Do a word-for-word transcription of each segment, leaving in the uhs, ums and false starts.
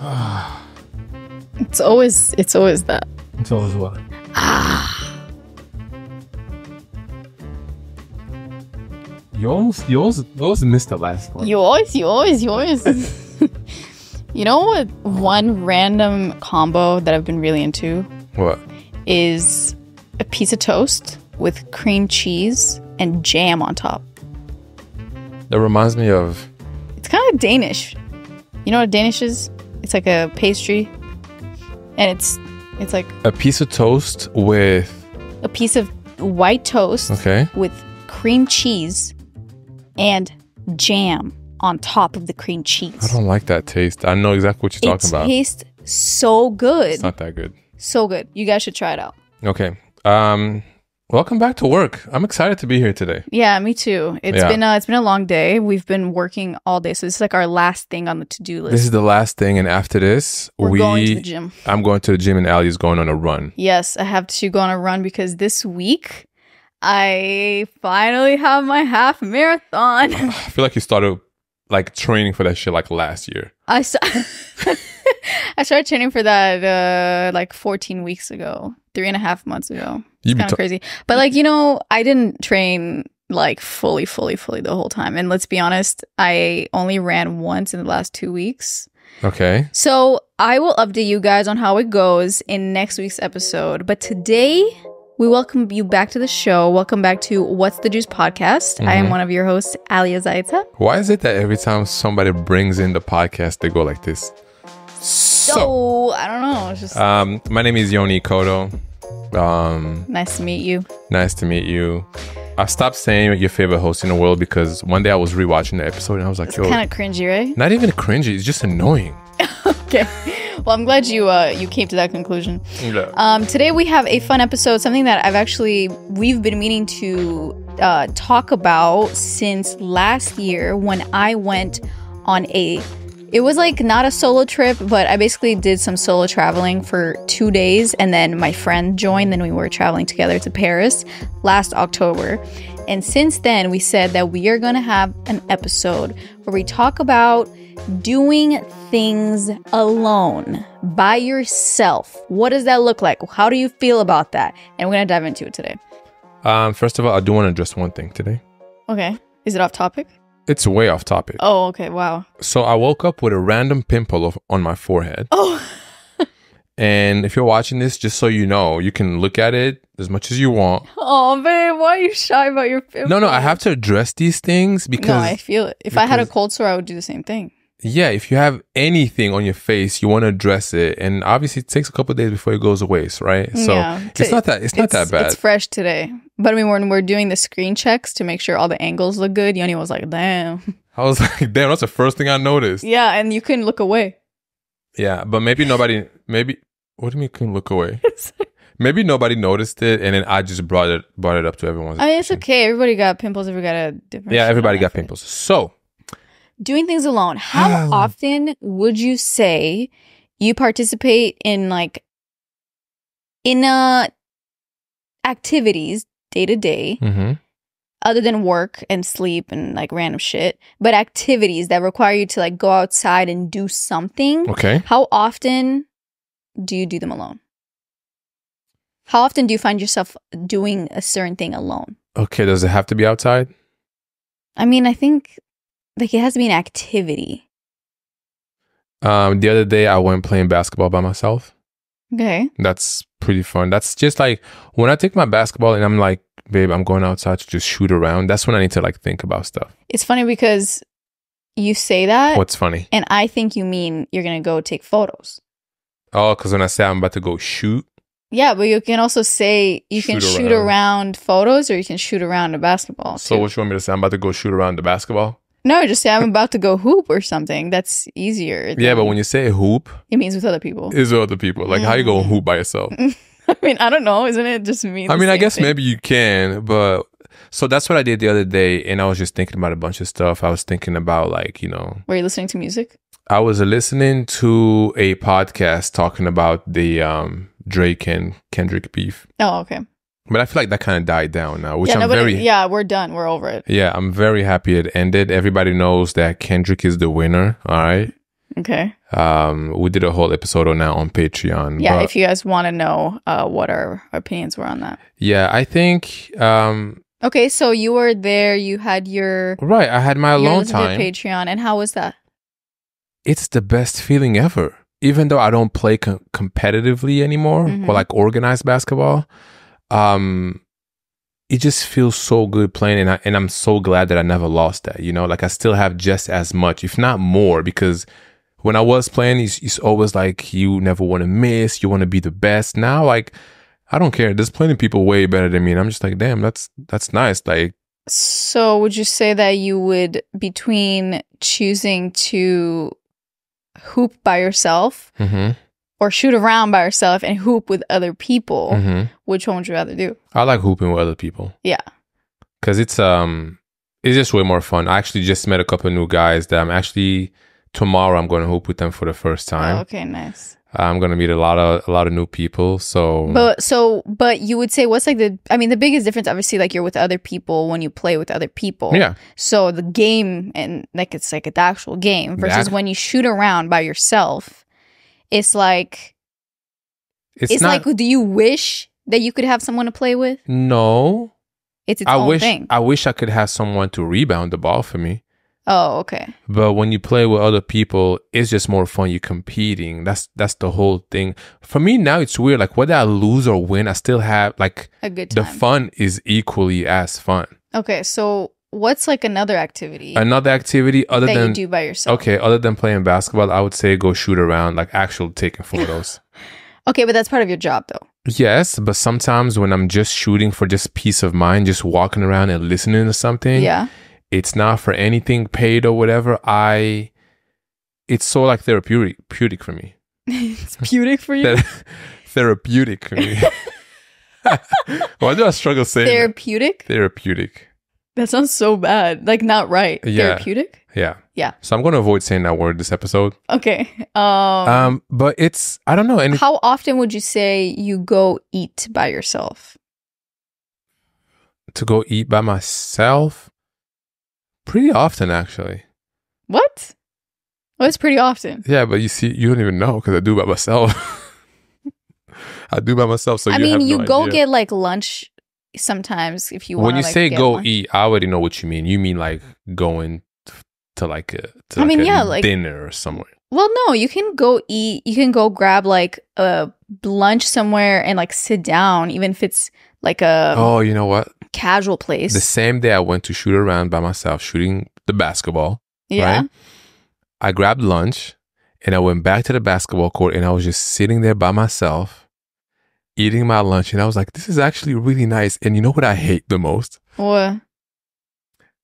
Ah. It's always, it's always that. It's always what? Ah. You almost, you always, always missed the last one. You always, you always, you always. You know what? One random combo that I've been really into. What? Is a piece of toast with cream cheese and jam on top. That reminds me of... It's kind of Danish. You know what Danish is? It's like a pastry. And it's it's like... A piece of toast with... A piece of white toast, okay, with cream cheese and jam on top of the cream cheese. I don't like that taste. I know exactly what you're it talking about. It tastes so good. It's not that good. So good. You guys should try it out. Okay. Um... Welcome back to work. I'm excited to be here today. Yeah, me too. It's yeah. been a, it's been a long day. We've been working all day, so this is like our last thing on the to-do list. This is the last thing, and after this, we're we, going to the gym. I'm going to the gym, and Alia's going on a run. Yes, I have to go on a run because this week I finally have my half marathon. I feel like you started like training for that shit like last year. I st I started training for that uh, like fourteen weeks ago, three and a half months ago. It's kind of crazy. But like, you know, I didn't train like fully, fully, fully the whole time. And let's be honest, I only ran once in the last two weeks. Okay. So I will update you guys on how it goes in next week's episode. But today, we welcome you back to the show. Welcome back to What's the Juice Podcast. Mm-hmm. I am one of your hosts, Alia Zaita. Why is it that every time somebody brings in the podcast, they go like this? So, so I don't know. It's just um, my name is Yoni Kodo. Um, nice to meet you. Nice to meet you. I stopped saying your favorite host in the world because one day I was rewatching the episode and I was like, it's kind of cringy, right? Not even cringy. It's just annoying. Okay. Well, I'm glad you uh, you came to that conclusion. Yeah. Um, today we have a fun episode, something that I've actually we've been meaning to uh, talk about since last year when I went on a. It was like not a solo trip, but I basically did some solo traveling for two days. And then my friend joined. Then we were traveling together to Paris last October. And since then, we said that we are going to have an episode where we talk about doing things alone, by yourself. What does that look like? How do you feel about that? And we're going to dive into it today. Um, first of all, I do want to address one thing today. Okay. Is it off topic? It's way off topic. Oh, okay. Wow. So I woke up with a random pimple of, on my forehead. Oh. And if you're watching this, just so you know, you can look at it as much as you want. Oh, babe. Why are you shy about your pimple? No, no. I have to address these things because... No, I feel it. If because, I had a cold sore, I would do the same thing. Yeah. If you have anything on your face, you want to address it. And obviously, it takes a couple of days before it goes away, right? So yeah. it's, it's not that it's, it's not that bad. It's fresh today. But I mean, when we're doing the screen checks to make sure all the angles look good, Yoni was like, damn. I was like, damn, that's the first thing I noticed. Yeah, and you couldn't look away. Yeah, but maybe nobody, maybe, what do you mean couldn't look away? Maybe nobody noticed it, and then I just brought it brought it up to everyone. I mean, it's okay. Everybody got pimples. Everybody got a different... Yeah, everybody got pimples. So. Doing things alone. How often would you say you participate in, like, in a activities day to day, mm-hmm, other than work and sleep and like random shit, but activities that require you to like go outside and do something? Okay. How often do you do them alone? How often do you find yourself doing a certain thing alone? Okay. Does it have to be outside? I mean, I think like it has to be an activity. Um, the other day I went playing basketball by myself. Okay. That's pretty fun. That's just like when I take my basketball and I'm like, babe, I'm going outside to just shoot around. That's when I need to like think about stuff. It's funny because you say that. What's funny? And I think you mean you're going to go take photos. Oh, because when I say I'm about to go shoot. Yeah, but you can also say you shoot can around. shoot around photos or you can shoot around a basketball. So too. What you want me to say? I'm about to go shoot around the basketball? No, just say I'm about to go hoop or something. That's easier. Yeah, but when you say hoop, it means with other people. It's with other people. Like, mm. how you going to hoop by yourself? I mean, I don't know. Isn't it just me? I mean, I guess thing? maybe you can. But so that's what I did the other day. And I was just thinking about a bunch of stuff. I was thinking about like, you know. Were you listening to music? I was listening to a podcast talking about the um, Drake and Kendrick beef. Oh, okay. But I feel like that kind of died down now, which yeah, I'm nobody, very... Yeah, we're done. We're over it. Yeah, I'm very happy it ended. Everybody knows that Kendrick is the winner, all right? Okay. Um, we did a whole episode on that on Patreon. Yeah, if you guys want to know uh, what our opinions were on that. Yeah, I think... Um, okay, so you were there. You had your... Right, I had my alone time. Patreon, and how was that? It's the best feeling ever. Even though I don't play com competitively anymore, mm-hmm. or like organized basketball, um... it just feels so good playing, and, I, and I'm so glad that I never lost that, you know? Like, I still have just as much, if not more, because when I was playing, it's, it's always like, you never want to miss, you want to be the best. Now, like, I don't care. There's plenty of people way better than me, and I'm just like, damn, that's that's nice. Like, so would you say that you would, between choosing to hoop by yourself, mm-hmm. or shoot around by yourself and hoop with other people, mm-hmm. which one would you rather do? I like hooping with other people. Yeah. Because it's um, it's just way more fun. I actually just met a couple of new guys that I'm actually, tomorrow I'm going to hoop with them for the first time. Oh, okay, nice. I'm going to meet a lot of a lot of new people, so. But, so, but you would say what's like the, I mean, the biggest difference, obviously, like you're with other people when you play with other people. Yeah. So the game, and like it's like the actual game versus that, when you shoot around by yourself. It's like, it's, it's not, like, do you wish that you could have someone to play with? No. It's its I own wish, thing. I wish I could have someone to rebound the ball for me. Oh, okay. But when you play with other people, it's just more fun. You're competing. That's that's the whole thing. For me now, it's weird. Like, whether I lose or win, I still have, like, a good time. The fun is equally as fun. Okay, so... what's like another activity? Another activity other that than you do by yourself. Okay, other than playing basketball, I would say go shoot around, like actual taking photos. Okay, but that's part of your job though. Yes, but sometimes when I'm just shooting for just peace of mind, just walking around and listening to something. Yeah. It's not for anything paid or whatever. I it's so like therapeutic therapeutic for me. It's therapeutic for you? Therapeutic for me. Why do I struggle saying therapeutic? That? Therapeutic. That sounds so bad. Like, not right. Yeah. Therapeutic? Yeah. Yeah. So I'm going to avoid saying that word this episode. Okay. Um, um, but it's, I don't know. And how often would you say you go eat by yourself? To go eat by myself? Pretty often, actually. What? Well, it's pretty often. Yeah, but you see, you don't even know because I do by myself. I do by myself. So I you mean, have you no go idea. Get like lunch. Sometimes if you want when you like, say go lunch. Eat I already know what you mean. You mean like going to like a to I like mean a yeah like dinner or somewhere. Well, no, you can go eat, you can go grab like a lunch somewhere and like sit down, even if it's like a oh you know what casual place. The same day I went to shoot around by myself shooting the basketball, yeah, right? I grabbed lunch and I went back to the basketball court and I was just sitting there by myself eating my lunch, and I was like, this is actually really nice. And you know what I hate the most? What?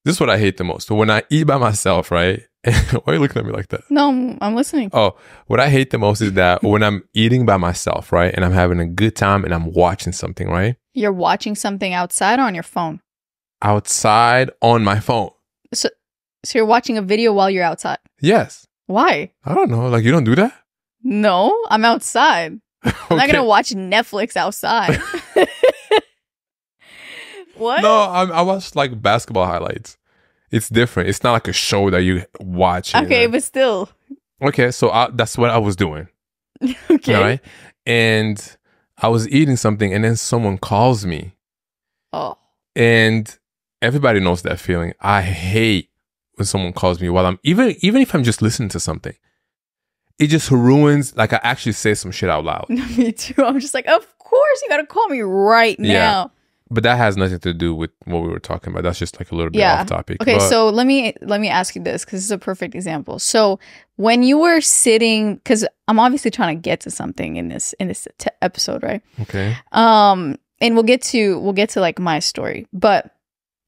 This is what I hate the most. So when I eat by myself, right? Why are you looking at me like that? No, I'm listening. Oh, what I hate the most is that when I'm eating by myself, right? And I'm having a good time and I'm watching something, right? You're watching something outside or on your phone? Outside on my phone. So, so you're watching a video while you're outside? Yes. Why? I don't know. Like, you don't do that? No, I'm outside. Okay. I'm not gonna watch Netflix outside. What? No, I, I watch like basketball highlights. It's different. It's not like a show that you watch. Okay, like. But still. Okay, so I, that's what I was doing. Okay. All right, and I was eating something, and then someone calls me. Oh. And everybody knows that feeling. I hate when someone calls me while I'm even even if I'm just listening to something. It just ruins, like I actually say some shit out loud. Me too. I'm just like, of course you gotta call me right now. Yeah. But that has nothing to do with what we were talking about. That's just like a little bit yeah. off topic. Okay, but so let me let me ask you this, because this is a perfect example. So when you were sitting, because I'm obviously trying to get to something in this in this t episode, right? Okay. Um, and we'll get to we'll get to like my story. But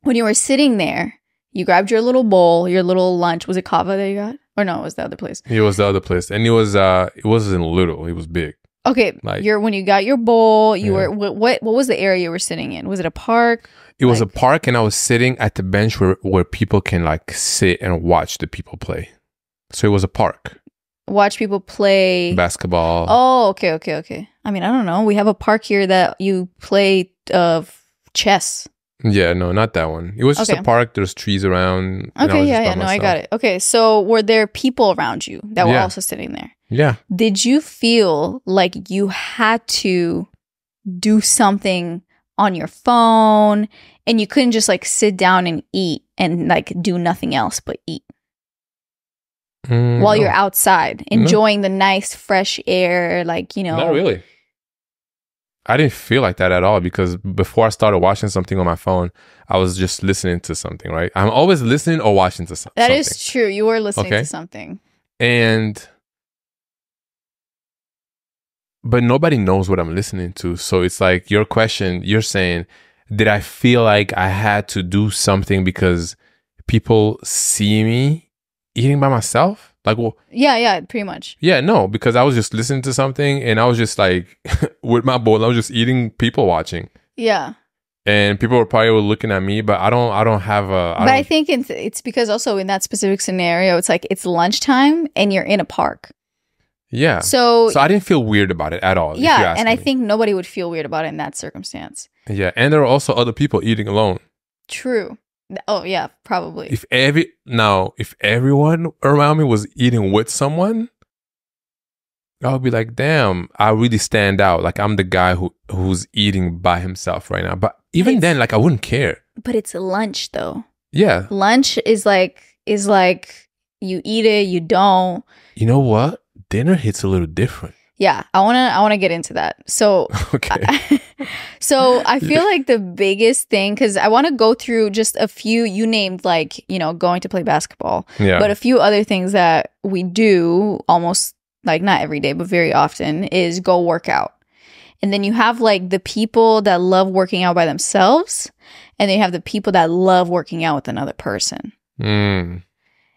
when you were sitting there, you grabbed your little bowl, your little lunch. Was it kava that you got? Or no, it was the other place. It was the other place. And it was uh it wasn't little, it was big. Okay. Like, you're when you got your bowl, you yeah. were what, what what was the area you were sitting in? Was it a park? It like, was a park, and I was sitting at the bench where, where people can like sit and watch the people play. So it was a park. Watch people play basketball. Oh, okay, okay, okay. I mean, I don't know. We have a park here that you play of uh, chess. Yeah, no, not that one. It was okay. Just a park. There's trees around. Okay, yeah, yeah, no, myself. I got it. Okay, so were there people around you that were yeah. also sitting there? Yeah. Did you feel like you had to do something on your phone and you couldn't just like sit down and eat and like do nothing else but eat? Mm, while no. you're outside enjoying no. the nice fresh air, like, you know. Not really. I didn't feel like that at all, because before I started watching something on my phone, I was just listening to something, right? I'm always listening or watching to so that something. That is true. You were listening okay? to something. And, but nobody knows what I'm listening to. So it's like your question, you're saying, did I feel like I had to do something because people see me eating by myself? Like, well, yeah, yeah, pretty much. Yeah, no, because I was just listening to something and I was just like with my bowl, I was just eating, people watching. Yeah. And people were probably looking at me, but I don't, I don't have a. I but I think it's, it's because also in that specific scenario, it's like it's lunchtime and you're in a park. Yeah. So, so I didn't feel weird about it at all. Yeah, and I me. think nobody would feel weird about it in that circumstance. Yeah, and there are also other people eating alone. True. Oh yeah, probably. If every now, if everyone around me was eating with someone, I would be like, "Damn, I really stand out. Like I'm the guy who who's eating by himself right now." But even it's, then, like I wouldn't care. But it's lunch, though. Yeah, lunch is like is like you eat it, you don't. You know what? Dinner hits a little different. Yeah, I wanna I wanna get into that. So okay. I, so I feel like the biggest thing, because I want to go through just a few you named, like, you know, going to play basketball, yeah. but a few other things that we do almost like not every day, but very often is go work out. And then you have like the people that love working out by themselves, and then you have the people that love working out with another person. Mm.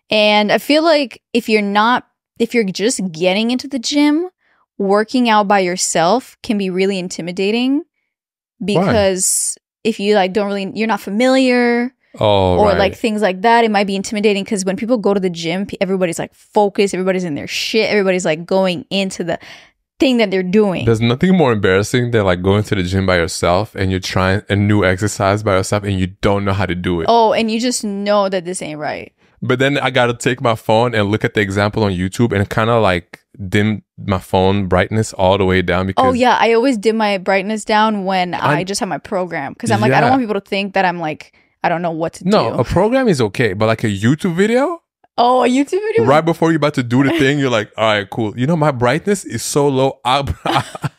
And I feel like if you're not, if you're just getting into the gym, working out by yourself can be really intimidating, because Why? if you like don't really, you're not familiar oh, or right. like things like that, it might be intimidating, because when people go to the gym, everybody's like focused, everybody's in their shit, everybody's like going into the thing that they're doing. There's nothing more embarrassing than like going to the gym by yourself and you're trying a new exercise by yourself and you don't know how to do it. Oh, and you just know that this ain't right. But then I got to take my phone and look at the example on YouTube and kind of like dim my phone brightness all the way down. Because oh, yeah. I always dim my brightness down when I'm, I just have my program. Because I'm like, yeah. I don't want people to think that I'm like, I don't know what to no, do. No, a program is okay. But like a YouTube video? Oh, a YouTube video? Right before you're about to do the thing, you're like, all right, cool. You know, my brightness is so low. I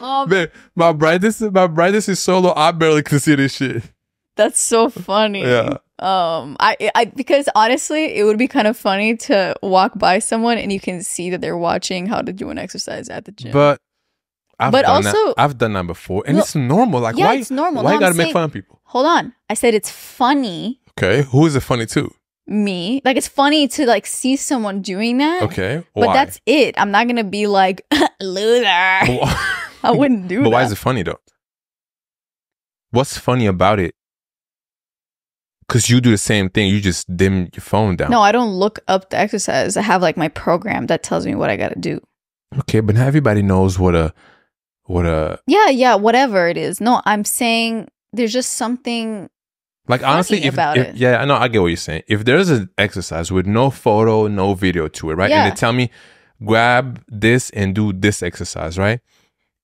oh, man, my, brightness, my brightness is so low. I barely can see this shit. That's so funny. Yeah. Um, I, I, because honestly, it would be kind of funny to walk by someone and you can see that they're watching how to do an exercise at the gym. But, I've but done also, that. I've done that before, and well, it's normal. Like, yeah, why, it's normal. Why no, you gotta I'm make saying, fun of people? Hold on, I said it's funny. Okay, who is it funny to? Me. Like, it's funny to like see someone doing that. Okay, why? But that's it. I'm not gonna be like loser. I wouldn't do but that. But why is it funny though? What's funny about it? Because you do the same thing. You just dim your phone down. No, I don't look up the exercise. I have like my program that tells me what I got to do. Okay, but not everybody knows what a... what a. Yeah, yeah, whatever it is. No, I'm saying there's just something like honestly, if, about if, it. Yeah, I know. I get what you're saying. If there's an exercise with no photo, no video to it, right? Yeah. And they tell me, grab this and do this exercise, right?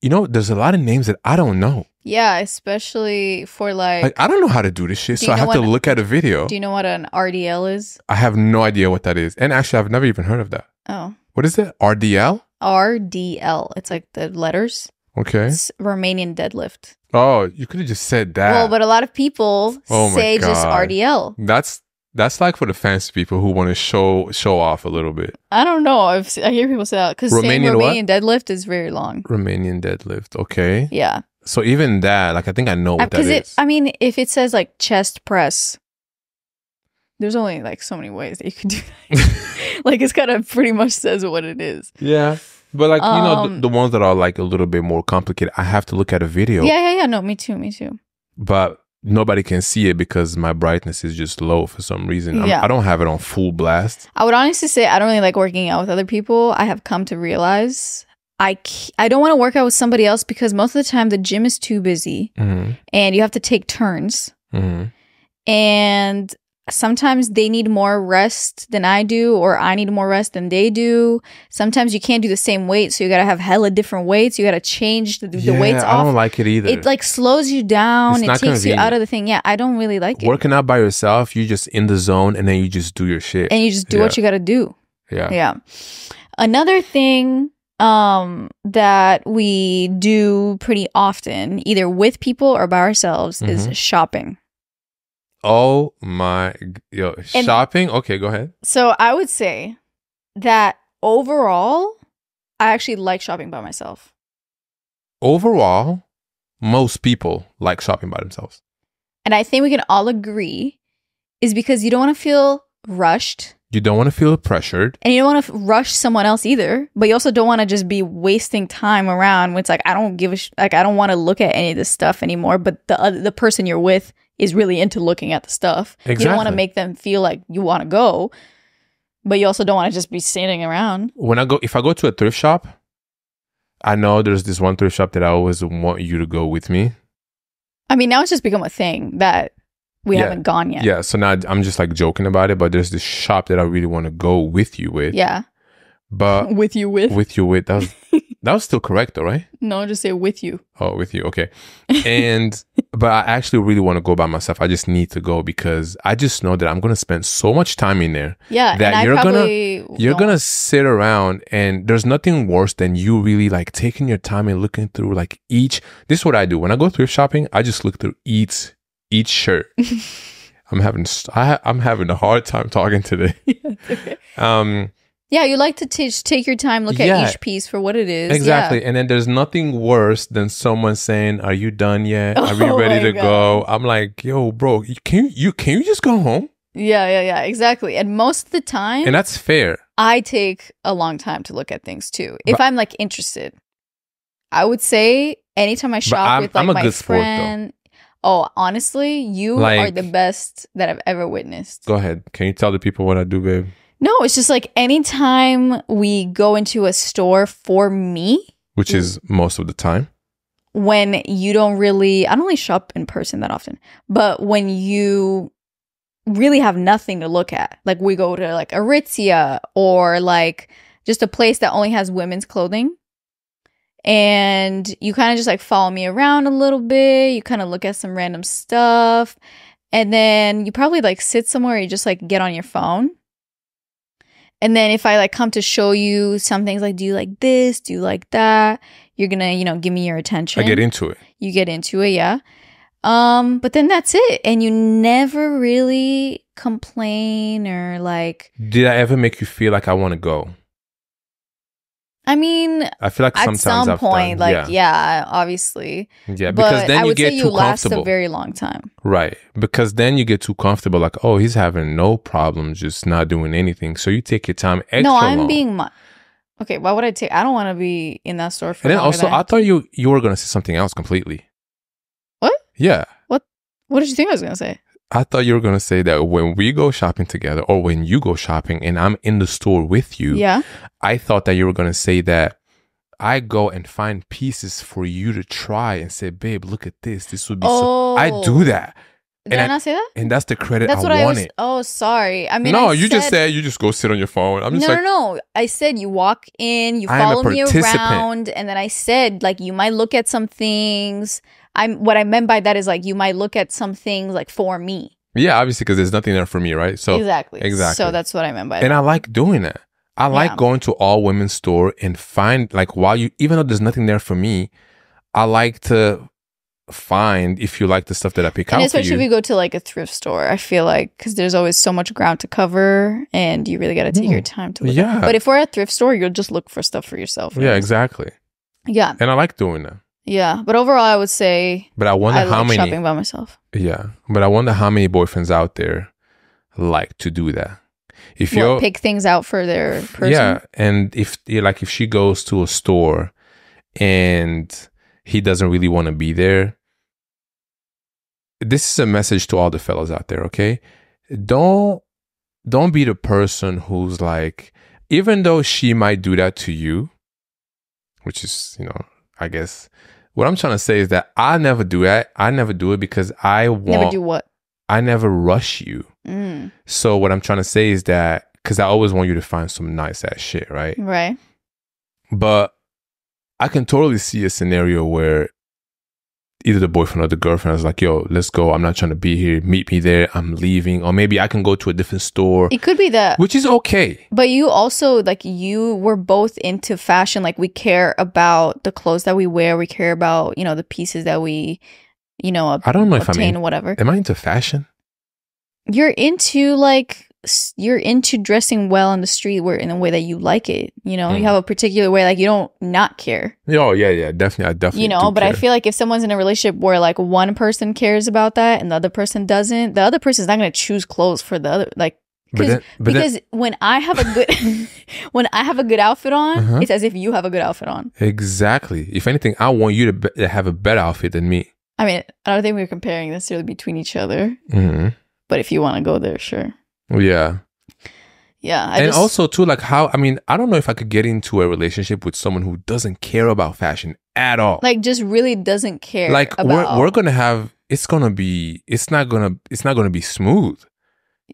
You know, there's a lot of names that I don't know. Yeah, especially for like, like... I don't know how to do this shit, so I have to look at a video. Do you know what an R D L is? I have no idea what that is. And actually, I've never even heard of that. Oh. What is it? R D L? R D L. It's like the letters. Okay. It's Romanian deadlift. Oh, you could have just said that. Well, but a lot of people oh say just R D L. That's that's like for the fancy people who want to show show off a little bit. I don't know. I've, I hear people say that. Because saying Romanian deadlift is very long. Romanian deadlift. Okay. Yeah. So even that, like, I think I know what that is. It, I mean, if it says, like, chest press, there's only, like, so many ways that you can do that. Like, it's kind of pretty much says what it is. Yeah. But, like, um, you know, the, the ones that are, like, a little bit more complicated, I have to look at a video. Yeah, yeah, yeah. No, me too, me too. But nobody can see it because my brightness is just low for some reason. Yeah. I don't have it on full blast. I would honestly say I don't really like working out with other people. I have come to realize I, I don't want to work out with somebody else because most of the time the gym is too busy mm-hmm. and you have to take turns. Mm-hmm. And sometimes they need more rest than I do, or I need more rest than they do. Sometimes you can't do the same weight, so you got to have hella different weights. You got to change the, the yeah, weights off. I don't like it either. It like slows you down. It's it takes convenient. you out of the thing. Yeah, I don't really like Working it. Working out by yourself, you're just in the zone and then you just do your shit. And you just do yeah. what you got to do. Yeah. Yeah. Another thing um, that we do pretty often, either with people or by ourselves, mm-hmm. is shopping. Oh my, yo, and shopping? Okay, go ahead. So I would say that overall, I actually like shopping by myself. Overall, most people like shopping by themselves. And I think we can all agree is because you don't want to feel rushed. You don't want to feel pressured. And you don't want to rush someone else either. But you also don't want to just be wasting time around when it's like, I don't give a, sh like, I don't want to look at any of this stuff anymore. But the other, the person you're with is really into looking at the stuff. Exactly. You don't want to make them feel like you want to go, but you also don't want to just be sitting around. When I go, if I go to a thrift shop, I know there's this one thrift shop that I always want you to go with me. I mean, now it's just become a thing that we yeah. haven't gone yet. Yeah, so now I'm just like joking about it, but there's this shop that I really want to go with you with. Yeah. But with you with? With you with. That was, that was still correct though, right? No, just say with you. Oh, with you. Okay. And but I actually really want to go by myself. I just need to go because I just know that I'm going to spend so much time in there. Yeah. That you're going to you're going to sit around, and there's nothing worse than you really like taking your time and looking through like each. This is what I do. When I go thrift shopping, I just look through each each shirt. I'm having I, I'm having a hard time talking today. Yeah, okay. Um Yeah, you like to t take your time, look yeah. at each piece for what it is. Exactly. Yeah. And then there's nothing worse than someone saying, are you done yet? Are you oh ready to God. go? I'm like, yo, bro, you, can, you, can you just go home? Yeah, yeah, yeah, exactly. And most of the time... And that's fair. I take a long time to look at things too. If but, I'm like interested, I would say anytime I shop with like I'm a my good friend... Sport, oh, honestly, you like, are the best that I've ever witnessed. Go ahead. Can you tell the people what I do, babe? No, it's just like anytime we go into a store for me. Which is most of the time. When you don't really, I don't really shop in person that often. But when you really have nothing to look at. Like we go to like Aritzia or like just a place that only has women's clothing. And you kind of just like follow me around a little bit. You kind of look at some random stuff. And then you probably like sit somewhere or you just like get on your phone. And then if I like come to show you some things like, do you like this? Do you like that? You're going to, you know, give me your attention. I get into it. You get into it, yeah. Um, but then that's it. And you never really complain or like... Did I ever make you feel like I want to go? I mean... I feel like sometimes at some I've point, done, like, yeah. yeah, obviously. Yeah, because but then I you would get say too you last comfortable. a very long time. Right. Because then you get too comfortable. Like, oh, he's having no problem just not doing anything. So you take your time extra No, I'm long. being... Okay, why would I take... I don't want to be in that store for And then also, I, I thought you you were going to say something else completely. What? Yeah. What What did you think I was going to say? I thought you were going to say that when we go shopping together or when you go shopping and I'm in the store with you, yeah. I thought that you were going to say that I go and find pieces for you to try and say, babe, look at this. This would be oh. so... I do that. Did and I not I, say that? And that's the credit that's I what wanted. I was, oh, sorry. I mean, No, I you said, just said you just go sit on your phone. I'm just no, like, no, no. I said you walk in, you follow me around. And then I said, like, you might look at some things... I'm, what I meant by that is like you might look at some things like for me. Yeah, obviously because there's nothing there for me, right? So exactly, exactly. So that's what I meant by that. And I like doing that. I like yeah. going to all women's store and find like while you, even though there's nothing there for me, I like to find if you like the stuff that I pick and out. Especially for you. If you go to like a thrift store, I feel like because there's always so much ground to cover and you really got to take mm. your time to. Look yeah. At. But if we're at a thrift store, you'll just look for stuff for yourself. Right? Yeah, exactly. Yeah. And I like doing that. Yeah, but overall, I would say but I, wonder I how like many, shopping by myself. Yeah, but I wonder how many boyfriends out there like to do that. If well, you pick things out for their person. Yeah, and if like if she goes to a store and he doesn't really want to be there, this is a message to all the fellas out there. Okay, don't don't be the person who's like, even though she might do that to you. which is, you know, I guess what I'm trying to say is that I never do that. I never do it because I want. Never do what? I never rush you. Mm. So what I'm trying to say is that, because I always want you to find some nice ass shit, right? Right. But I can totally see a scenario where either the boyfriend or the girlfriend is like, yo, let's go. I'm not trying to be here. Meet me there. I'm leaving. Or maybe I can go to a different store. It could be that. Which is okay. But you also, like, you were both into fashion. Like, we care about the clothes that we wear. We care about, you know, the pieces that we, you know, ob- I don't know if obtain, I mean, whatever. Am I into fashion? You're into, like, you're into dressing well on the street where in a way that you like it, you know. Mm. You have a particular way, like you don't not care. Oh yeah, yeah, definitely. I definitely, you know, but care. I feel like if someone's in a relationship where like one person cares about that and the other person doesn't, the other person's not going to choose clothes for the other, like, but then, but because then, when I have a good when I have a good outfit on, uh-huh. it's as if you have a good outfit on. Exactly. If anything, I want you to, be to have a better outfit than me. I mean, I don't think we're comparing necessarily between each other. Mm-hmm. But if you want to go there, sure. Yeah. Yeah. I and just, also too, like how, I mean, I don't know if I could get into a relationship with someone who doesn't care about fashion at all. Like just really doesn't care. Like about, we're, we're going to have, it's going to be, it's not going to, it's not going to be smooth.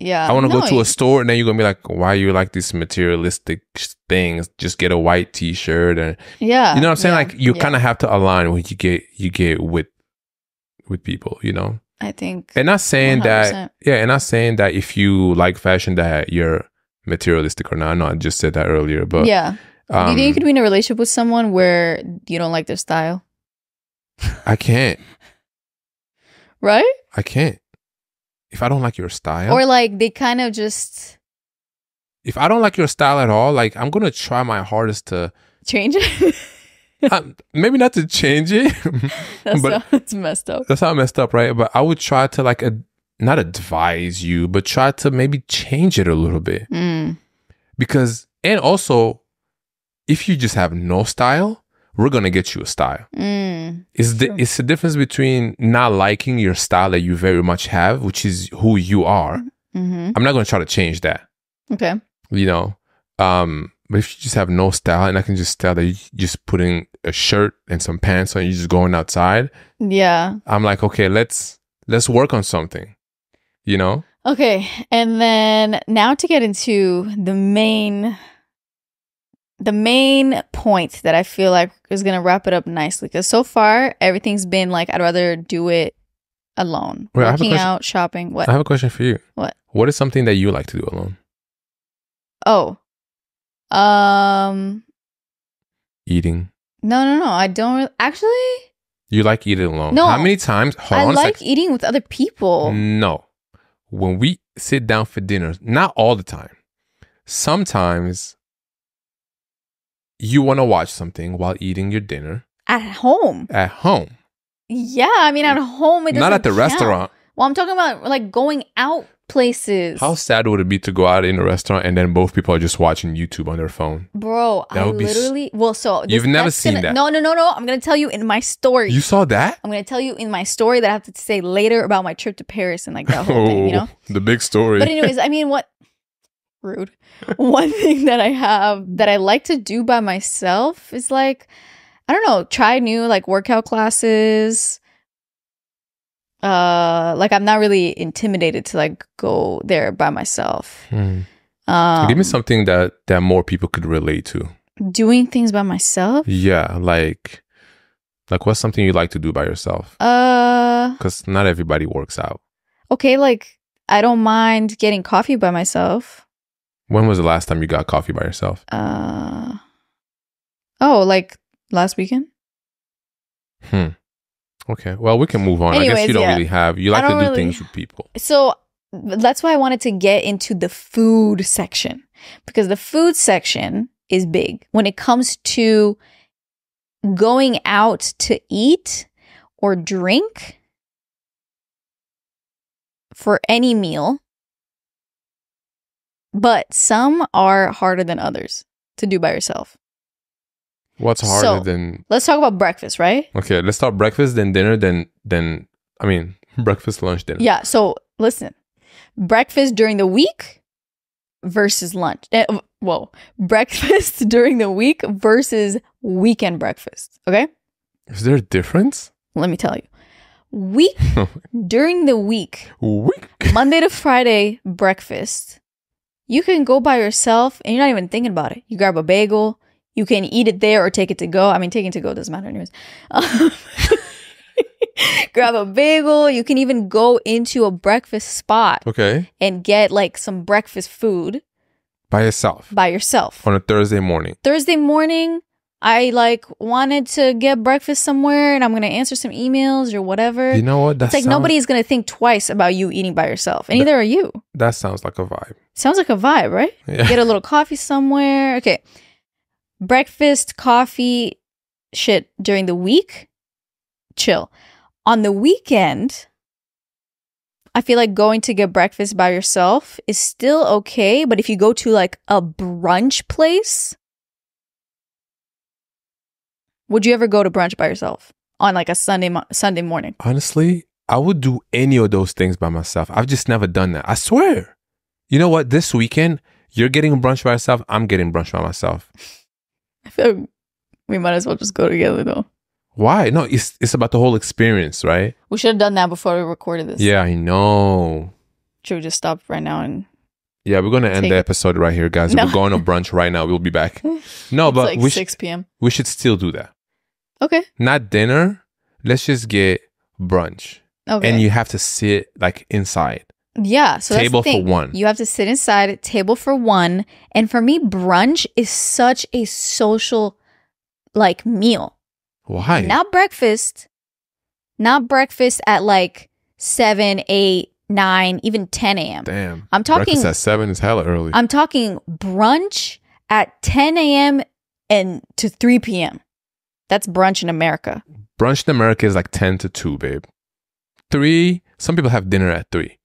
Yeah. I want to no, go to a store and then you're going to be like, why you like these materialistic things? Just get a white t-shirt. And yeah. You know what I'm saying? Yeah, like you yeah. kind of have to align when you get, you get with, with people, you know? I think. And not saying one hundred percent that, yeah, and not saying that if you like fashion that you're materialistic or not. I know I just said that earlier, but yeah. Um, do you think you could be in a relationship with someone where you don't like their style? I can't. Right? I can't. If I don't like your style. Or like they kind of just. If I don't like your style at all, like I'm going to try my hardest to. Change it? Um, maybe not to change it, that's but how it's messed up. That's how messed up, right? But I would try to like ad not advise you, but try to maybe change it a little bit. Mm. Because and also, if you just have no style, we're gonna get you a style. Mm. It's the it's the difference between not liking your style that you very much have, which is who you are. Mm-hmm. I'm not gonna try to change that. Okay, you know. Um, But if you just have no style, and I can just tell that you're just putting a shirt and some pants on, you're just going outside. Yeah. I'm like, okay, let's let's work on something, you know? Okay. And then now to get into the main, the main point that I feel like is going to wrap it up nicely. Because so far, everything's been like, I'd rather do it alone. Wait, working out, shopping. What? I have a question for you. What? What is something that you like to do alone? Oh. Um, eating. No, no, no. I don't really, actually. You like eating alone? No. How many times? Hold I on like second. Eating with other people. No, when we sit down for dinner, not all the time. Sometimes you want to watch something while eating your dinner at home. At home. Yeah, I mean, at home. It not at the count. Restaurant. Well, I'm talking about like going out. Places. How sad would it be to go out in a restaurant and then both people are just watching YouTube on their phone? Bro, that I would literally be well so this, you've never seen gonna, that. No, no, no, no. I'm gonna tell you in my story. You saw that? I'm gonna tell you in my story that I have to say later about my trip to Paris and like that whole oh, thing, you know? The big story. But anyways, I mean what rude. One thing that I have that I like to do by myself is like, I don't know, try new like workout classes. Uh, like I'm not really intimidated to like go there by myself. Mm. Um, Give me something that that more people could relate to. Doing things by myself. Yeah, like, like what's something you like to do by yourself? Uh, because not everybody works out. Okay, like I don't mind getting coffee by myself. When was the last time you got coffee by yourself? Uh, oh, like last weekend. Hmm. Okay, well, we can move on. Anyways, I guess you don't yeah. really have... You like to do really... things with people. So, that's why I wanted to get into the food section. Because the food section is big. When it comes to going out to eat or drink for any meal. But some are harder than others to do by yourself. What's harder so, than... Let's talk about breakfast, right? Okay, let's talk breakfast, then dinner, then... then I mean, breakfast, lunch, dinner. Yeah, so listen. Breakfast during the week versus lunch. Uh, whoa, breakfast during the week versus weekend breakfast. Okay. Is there a difference? Let me tell you. Week during the week, week, Monday to Friday breakfast, you can go by yourself and you're not even thinking about it. You grab a bagel, you can eat it there or take it to go. I mean, taking it to go doesn't matter anyways. Um, grab a bagel. You can even go into a breakfast spot, okay, and get like some breakfast food by yourself. By yourself on a Thursday morning. Thursday morning. I like wanted to get breakfast somewhere and I'm going to answer some emails or whatever. You know what? That's like nobody is going to think twice about you eating by yourself. And neither are you. That sounds like a vibe. Sounds like a vibe, right? Yeah. Get a little coffee somewhere. Okay. Breakfast, coffee, shit during the week. Chill. On the weekend, I feel like going to get breakfast by yourself is still okay. But if you go to like a brunch place. Would you ever go to brunch by yourself on like a Sunday mo Sunday morning? Honestly, I would do any of those things by myself. I've just never done that. I swear. You know what? This weekend, you're getting brunch by yourself. I'm getting brunch by myself. I feel like we might as well just go together though. Why? No, it's, it's about the whole experience, right? We should have done that before we recorded this. Yeah, I know. Should we just stop right now and... Yeah, we're going to end the episode right here, guys. No. We're going to brunch right now. We'll be back. No, it's but like we six p m We should still do that. Okay. Not dinner. Let's just get brunch. Okay. And you have to sit like inside. Yeah. So table that's the thing. for one. You have to sit inside. Table for one. And for me, brunch is such a social like meal. Why? Not breakfast. Not breakfast at like seven, eight, nine, even ten a m Damn. I'm talking. Breakfast at seven is hella early. I'm talking brunch at ten a m and to three p m That's brunch in America. Brunch in America is like ten to two, babe. three, some people have dinner at three.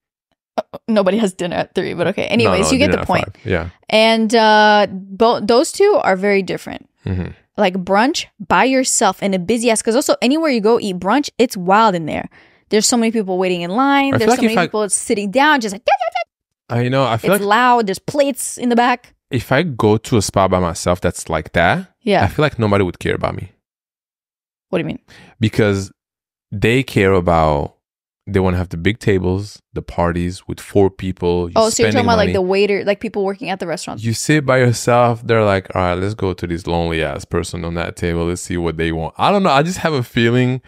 Uh, nobody has dinner at three, but okay. Anyways, no, no, you get the point. Five. Yeah. And uh, both those two are very different. Mm-hmm. Like brunch by yourself in a busy ass. Because also anywhere you go eat brunch, it's wild in there. There's so many people waiting in line. I there's like so many I, people sitting down just like... I know. I feel it's like loud. There's plates in the back. If I go to a spa by myself that's like that, yeah. I feel like nobody would care about me. What do you mean? Because they care about, they want to have the big tables, the parties with four people. You're oh, so you're talking about money. Like the waiter, like people working at the restaurant. You sit by yourself. They're like, all right, let's go to this lonely ass person on that table. Let's see what they want. I don't know. I just have a feeling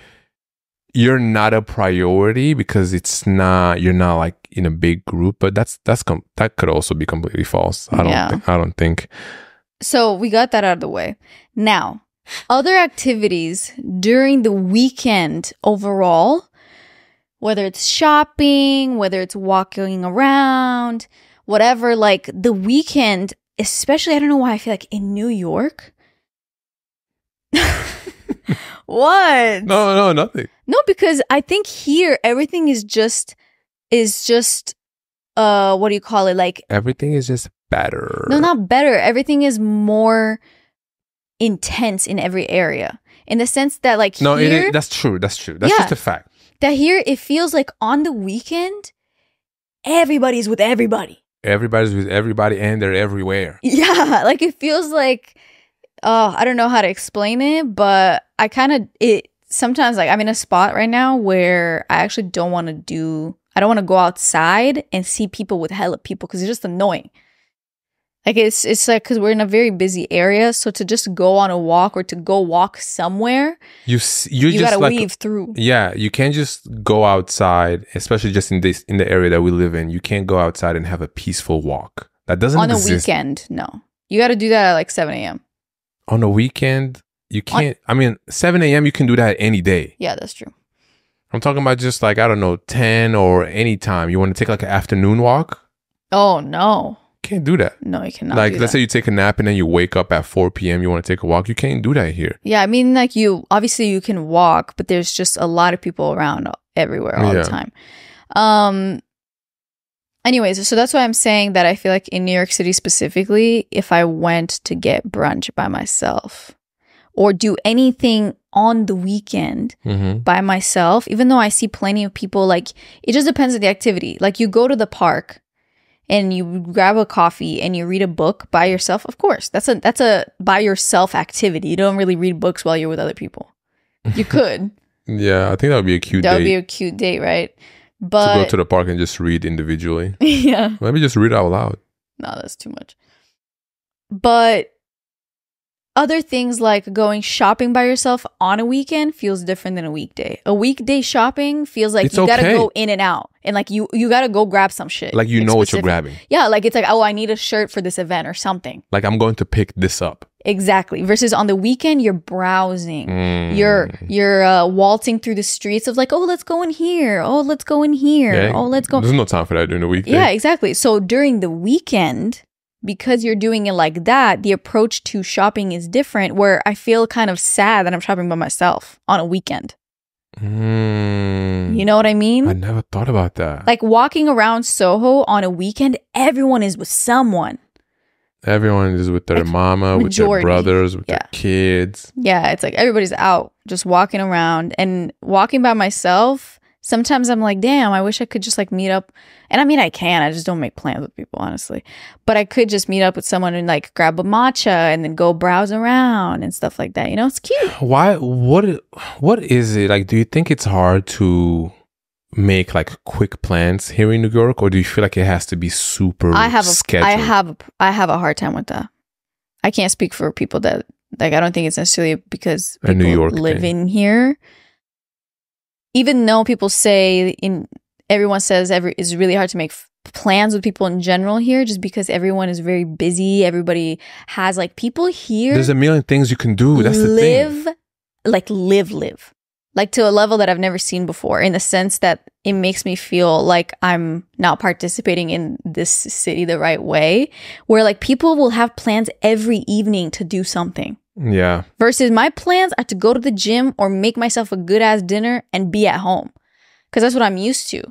you're not a priority because it's not, you're not like in a big group. But that's, that's, com that could also be completely false. I don't, yeah. think, I don't think. So we got that out of the way. Now. Other activities during the weekend overall, whether it's shopping, whether it's walking around, whatever, like the weekend, especially, I don't know why I feel like in New York. What? No, no, nothing. No, because I think here everything is just, is just, uh, what do you call it? Like everything is just better. No, not better. Everything is more intense in every area, in the sense that like no here, it is, that's true that's true that's yeah, just a fact that here it feels like on the weekend everybody's with everybody everybody's with everybody and they're everywhere. Yeah, like it feels like oh uh, I don't know how to explain it, but I kind of it sometimes like I'm in a spot right now where I actually don't want to do I don't want to go outside and see people with hella people because it's just annoying. Like it's it's like because we're in a very busy area, so to just go on a walk or to go walk somewhere, you you you gotta like, weave through. Yeah, you can't just go outside, especially just in this in the area that we live in. You can't go outside and have a peaceful walk. That doesn't on exist. A weekend. No, you got to do that at like seven a m On a weekend, you can't. On, I mean, seven a m you can do that any day. Yeah, that's true. I'm talking about just like I don't know, ten or any time you want to take like an afternoon walk. Oh no. Can't do that. No, you cannot. Like, do let's that. say you take a nap and then you wake up at four p m You want to take a walk. You can't do that here. Yeah, I mean, like you obviously you can walk, but there's just a lot of people around everywhere all yeah. the time. Um. Anyways, so that's why I'm saying that I feel like in New York City specifically, if I went to get brunch by myself or do anything on the weekend mm-hmm. by myself, even though I see plenty of people, like it just depends on the activity. Like you go to the park. and you grab a coffee and you read a book by yourself, of course, that's a that's a by yourself activity. You don't really read books while you're with other people. You could. Yeah, I think that would be a cute that date. That would be a cute date, right? But to go to the park and just read individually. Yeah. Let me just read out loud. No, that's too much. But other things like going shopping by yourself on a weekend feels different than a weekday. A weekday shopping feels like it's you okay. gotta go in and out. And like you you gotta go grab some shit. Like you know specific. What you're grabbing. Yeah, like it's like, oh, I need a shirt for this event or something. Like I'm going to pick this up. Exactly. Versus on the weekend, you're browsing. Mm. You're you're uh, waltzing through the streets of like, oh, let's go in here. Oh, let's go in here. Yeah, oh, let's go. There's no time for that during the weekday. Yeah, exactly. So during the weekend, because you're doing it like that, the approach to shopping is different, where I feel kind of sad that I'm shopping by myself on a weekend. Mm. You know what I mean? I never thought about that. Like walking around Soho on a weekend, everyone is with someone. Everyone is with their it's mama, majority. With their brothers, with yeah. their kids. Yeah, it's like everybody's out just walking around. And walking by myself, sometimes I'm like, damn, I wish I could just like meet up. And I mean, I can. I just don't make plans with people, honestly. But I could just meet up with someone and like grab a matcha and then go browse around and stuff like that. You know, it's cute. Why? What? What is it? Like, do you think it's hard to make like quick plans here in New York, or do you feel like it has to be super I have a, scheduled? I have a, I have a hard time with that. I can't speak for people that like. I don't think it's necessarily because people a New York live thing. In here. Even though people say in everyone says every it's really hard to make f plans with people in general here, just because everyone is very busy. Everybody has like people here. There's a million things you can do. That's live, the thing. Like live, live. Like to a level that I've never seen before, in the sense that it makes me feel like I'm not participating in this city the right way, where like people will have plans every evening to do something. Yeah. Versus my plans are to go to the gym or make myself a good ass dinner and be at home, because that's what I'm used to.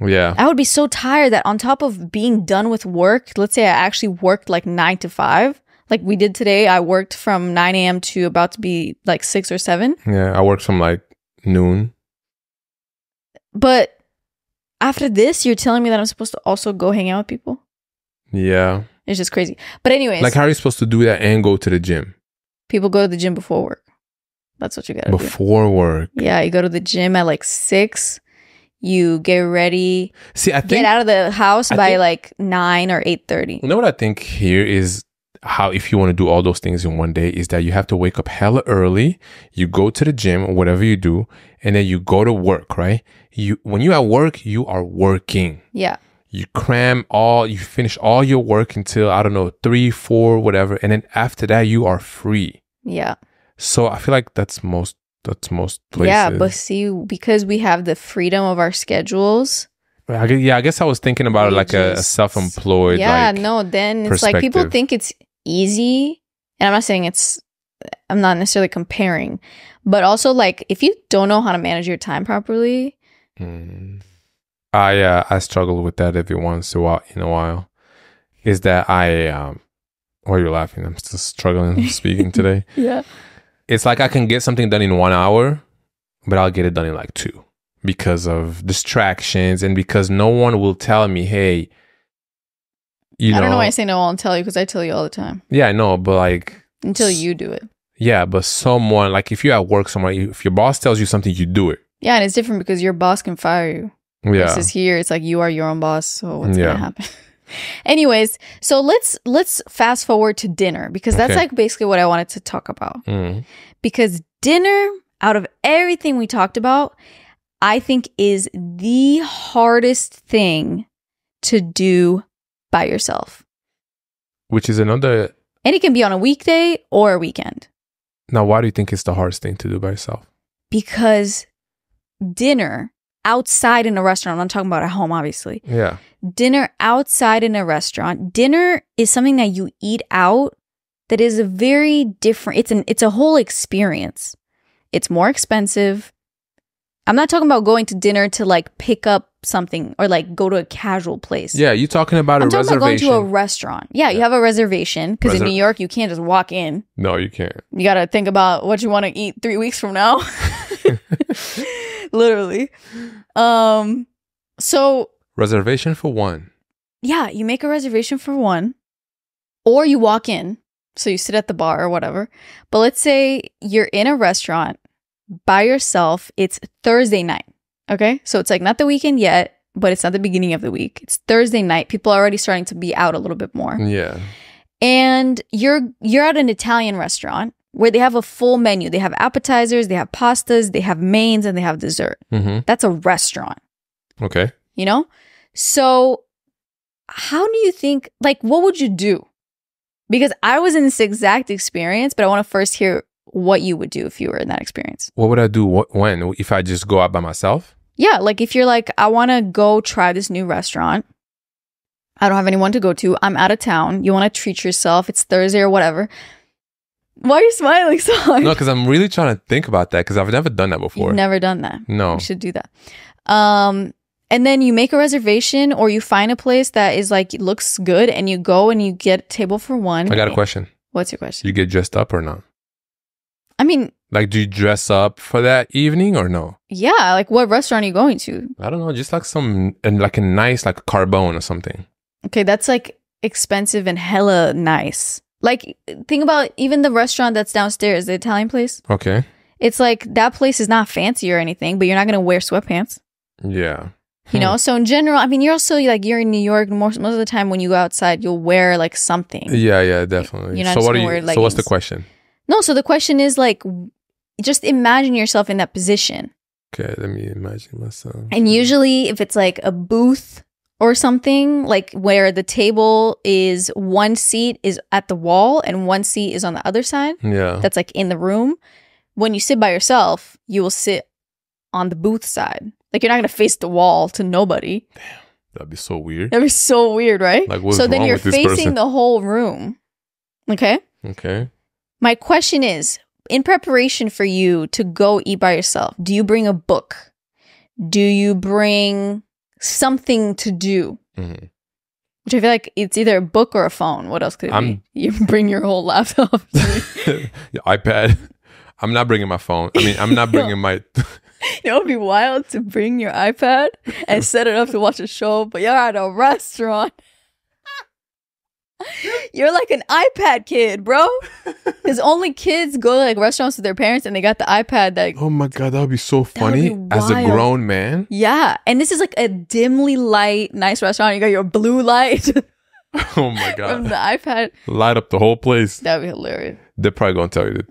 Yeah. I would be so tired that on top of being done with work, let's say I actually worked like nine to five. Like we did today, I worked from nine A M to about to be like six or seven. Yeah, I worked from like noon. But after this, you're telling me that I'm supposed to also go hang out with people? Yeah. It's just crazy. But anyways. Like how are you supposed to do that and go to the gym? People go to the gym before work. That's what you gotta do. Before work. Yeah, you go to the gym at like six. You get ready. See, I think, get out of the house I by think, like nine or eight thirty. You know what I think here is, how if you want to do all those things in one day, is that you have to wake up hella early, you go to the gym or whatever you do, and then you go to work, right? You when you're at work, you are working. Yeah. You cram all, you finish all your work until, I don't know, three, four, whatever. And then after that, you are free. Yeah. So I feel like that's most, that's most places. Yeah, but see, because we have the freedom of our schedules. I guess, yeah, I guess I was thinking about it like a, a self-employed Yeah, like, no, then it's like people think it's easy, and I'm not saying it's, I'm not necessarily comparing, but also like if you don't know how to manage your time properly. Mm. I uh, I struggle with that every once in a while, in a while is that I um why are you laughing? I'm still struggling speaking today. Yeah, it's like I can get something done in one hour, but I'll get it done in like two, because of distractions and because no one will tell me, hey, you know. I don't know why I say no one will tell you, because I tell you all the time. Yeah, I know, but like. Until you do it. Yeah, but someone, like if you're at work somewhere, if your boss tells you something, you do it. Yeah, and it's different because your boss can fire you. Yeah. Versus here, it's like you are your own boss, so what's yeah. going to happen? Anyways, so let's let's fast forward to dinner, because that's okay. like basically what I wanted to talk about. Mm. Because dinner, out of everything we talked about, I think is the hardest thing to do by yourself. Which is another... And it can be on a weekday or a weekend. Now, why do you think it's the hardest thing to do by yourself? Because dinner outside in a restaurant, I'm talking about at home, obviously. Yeah. Dinner outside in a restaurant. Dinner is something that you eat out that is a very different... It's an, it's a whole experience. It's more expensive. I'm not talking about going to dinner to like pick up something or like go to a casual place. Yeah, you're talking about I'm a talking reservation. I'm talking about going to a restaurant. Yeah, yeah. You have a reservation, because Reser in New York, you can't just walk in. No, you can't. You got to think about what you want to eat three weeks from now. Literally. Um, so. Reservation for one. yeah, you make a reservation for one, or you walk in. So you sit at the bar or whatever. But let's say you're in a restaurant by yourself. It's Thursday night. Okay. So it's like not the weekend yet, but it's not the beginning of the week. It's Thursday night. People are already starting to be out a little bit more. Yeah. And you're you're at an Italian restaurant where they have a full menu. They have appetizers, they have pastas, they have mains, and they have dessert. Mm-hmm. That's a restaurant. Okay. You know? So how do you think, like, what would you do? Because I was in this exact experience, but I want to first hear what you would do if you were in that experience. What would I do wh when? If I just go out by myself? Yeah, like if you're like, I want to go try this new restaurant. I don't have anyone to go to. I'm out of town. You want to treat yourself. It's Thursday or whatever. Why are you smiling so hard? No, because I'm really trying to think about that because I've never done that before. You've never done that. No. You should do that. Um, and then you make a reservation or you find a place that is like looks good and you go and you get a table for one. I got a question. What's your question? You get dressed up or not? I mean... Like, do you dress up for that evening or no? Yeah. Like, what restaurant are you going to? I don't know. Just like some... and like a nice, like Carbone or something. Okay, that's like expensive and hella nice. Like, think about even the restaurant that's downstairs, the Italian place. Okay. It's like, that place is not fancy or anything, but you're not going to wear sweatpants. Yeah. You hmm. know? So, in general, I mean, you're also, like, you're in New York. Most, most of the time when you go outside, you'll wear, like, something. Yeah, yeah, definitely. You're not so, what are you, wear, like, so what's the question? No, so the question is, like, just imagine yourself in that position. Okay, let me imagine myself. And usually, if it's, like, a booth... or something like where the table is one seat is at the wall and one seat is on the other side. Yeah. That's like in the room. When you sit by yourself, you will sit on the booth side. Like you're not going to face the wall to nobody. Damn. That'd be so weird. That'd be so weird, right? Like, what's so then wrong you're with facing this person? The whole room. Okay. Okay. My question is, in preparation for you to go eat by yourself, do you bring a book? Do you bring... something to do, mm-hmm. which I feel like it's either a book or a phone. What else could it I'm, be? You bring your whole laptop, the iPad. I'm not bringing my phone. I mean, I'm not bringing my. It would be wild to bring your iPad and set it up to watch a show, but you're at a restaurant. You're like an iPad kid, bro. Because only kids go to like restaurants with their parents and they got the iPad. Like, oh my God, that would be so funny as a grown man. Yeah. And this is like a dimly light, nice restaurant. You got your blue light. Oh my God. From the iPad. Light up the whole place. That would be hilarious. They're probably going to tell you to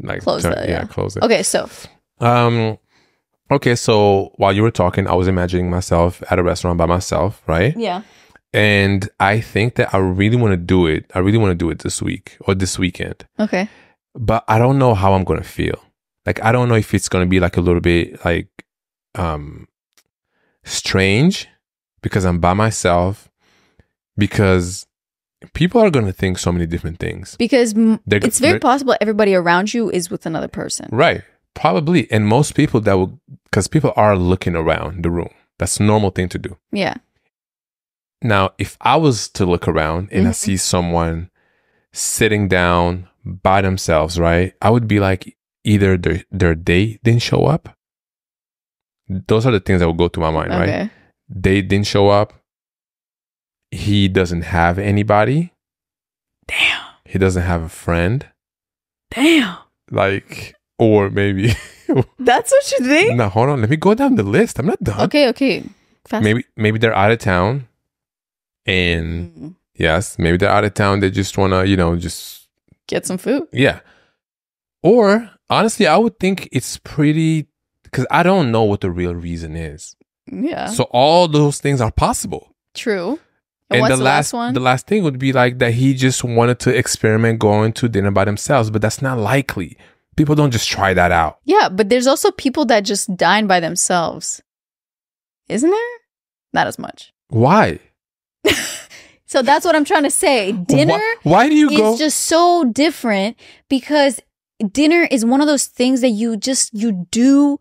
like, close turn, that. Yeah. yeah, close it. Okay, so. Um, okay, so while you were talking, I was imagining myself at a restaurant by myself, right? Yeah. And I think that I really want to do it. I really want to do it this week or this weekend. Okay. But I don't know how I'm going to feel. Like, I don't know if it's going to be like a little bit like um, strange because I'm by myself, because people are going to think so many different things. Because they're, it's very possible everybody around you is with another person. Right. Probably. And most people that will, because people are looking around the room. That's a normal thing to do. Yeah. Now, if I was to look around and mm-hmm. I see someone sitting down by themselves, right? I would be like, either their, their day didn't show up. Those are the things that would go through my mind, okay. right? They didn't show up. He doesn't have anybody. Damn. He doesn't have a friend. Damn. Like, or maybe. That's what you think? No, hold on. Let me go down the list. I'm not done. Okay, okay. Fast. Maybe, maybe they're out of town. And mm. yes, maybe they're out of town. They just want to, you know, just get some food. Yeah. Or honestly, I would think it's pretty, because I don't know what the real reason is. Yeah. So all those things are possible. True. And, and what's the, the last, last one? The last thing would be like that he just wanted to experiment going to dinner by themselves, but that's not likely. People don't just try that out. Yeah. But there's also people that just dine by themselves. Isn't there? Not as much. Why? So that's what I'm trying to say. Dinner why, why do you is go? Just so different, because dinner is one of those things that you just you do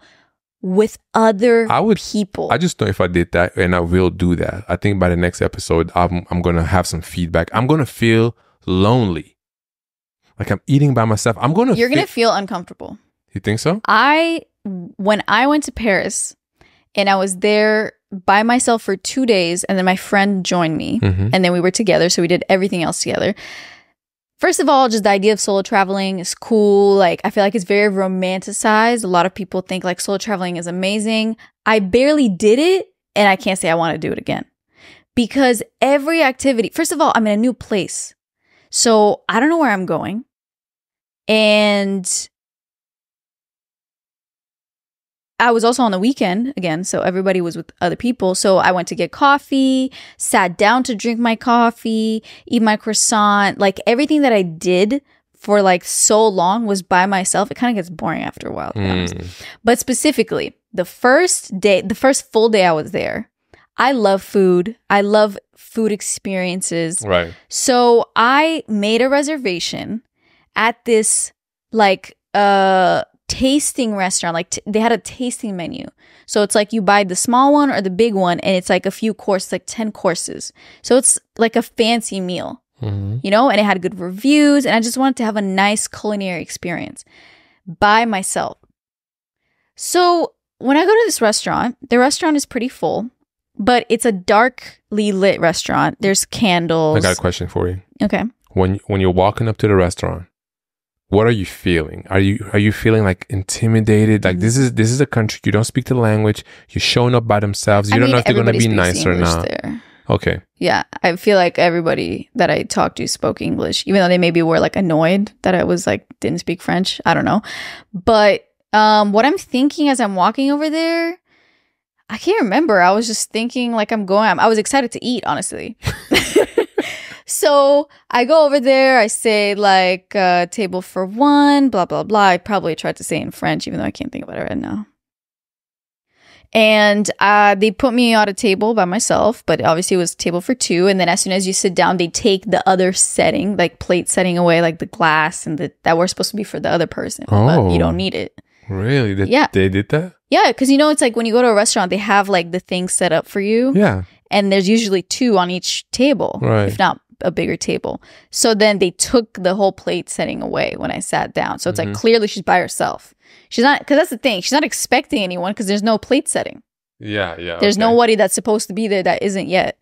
with other I would, people. I just know if I did that, and I will do that. I think by the next episode, I'm, I'm going to have some feedback. I'm going to feel lonely. Like I'm eating by myself. I'm going to You're going to feel uncomfortable. You think so? I when I went to Paris and I was there by myself for two days and then my friend joined me mm-hmm. and then we were together. So we did everything else together. First of all, just the idea of solo traveling is cool. Like, I feel like it's very romanticized. A lot of people think like solo traveling is amazing. I barely did it and I can't say I want to do it again because every activity, first of all, I'm in a new place. So I don't know where I'm going. And I was also on the weekend again, so everybody was with other people. So I went to get coffee, sat down to drink my coffee, eat my croissant. Like everything that I did for like so long was by myself. It kind of gets boring after a while. Mm. But specifically, the first day, the first full day I was there, I love food. I love food experiences. Right. So I made a reservation at this like uh tasting restaurant, like t they had a tasting menu. So it's like you buy the small one or the big one and it's like a few courses, like ten courses. So it's like a fancy meal, mm-hmm. you know, and it had good reviews and I just wanted to have a nice culinary experience by myself. So when I go to this restaurant, the restaurant is pretty full, but it's a darkly lit restaurant. There's candles. I got a question for you. Okay. When, when you're walking up to the restaurant, what are you feeling? Are you are you feeling like intimidated? Like this is this is a country, you don't speak the language, you're showing up by themselves, you I don't mean, know if they're gonna be nice English or not. There. Okay. Yeah, I feel like everybody that I talked to spoke English, even though they maybe were like annoyed that I was like didn't speak French. I don't know, but um, what I'm thinking as I'm walking over there, I can't remember. I was just thinking like I'm going. I was excited to eat, honestly. So I go over there, I say like uh, table for one, blah, blah, blah. I probably tried to say it in French, even though I can't think about it right now. And uh, they put me on a table by myself, but obviously it was table for two. And then as soon as you sit down, they take the other setting, like plate setting away, like the glass and the, that were supposed to be for the other person. Oh, but you don't need it. Really? They, yeah. They did that? Yeah, because you know, it's like when you go to a restaurant, they have like the things set up for you. Yeah. And there's usually two on each table, right. if not a bigger table. So then they took the whole plate setting away when I sat down. So it's mm-hmm. like clearly she's by herself. She's not, because that's the thing. She's not expecting anyone because there's no plate setting. Yeah, yeah. There's okay. nobody that's supposed to be there that isn't yet.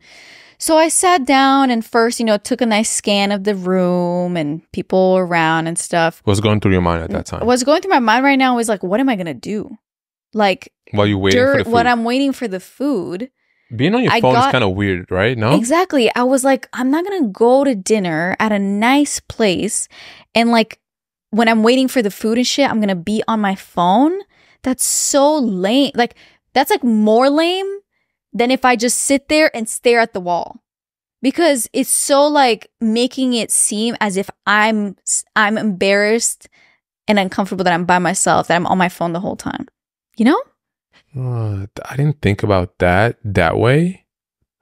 So I sat down and first, you know, took a nice scan of the room and people around and stuff. What's going through your mind at that time? What's going through my mind right now is like, what am I going to do? Like, while you're waiting for the food. When I'm waiting for the food. Being on your I phone got, is kind of weird, right? No? Exactly. I was like, I'm not going to go to dinner at a nice place. And like, when I'm waiting for the food and shit, I'm going to be on my phone. That's so lame. Like, that's like more lame than if I just sit there and stare at the wall. Because it's so like making it seem as if I'm, I'm embarrassed and uncomfortable that I'm by myself, that I'm on my phone the whole time, you know? Uh, I didn't think about that that way,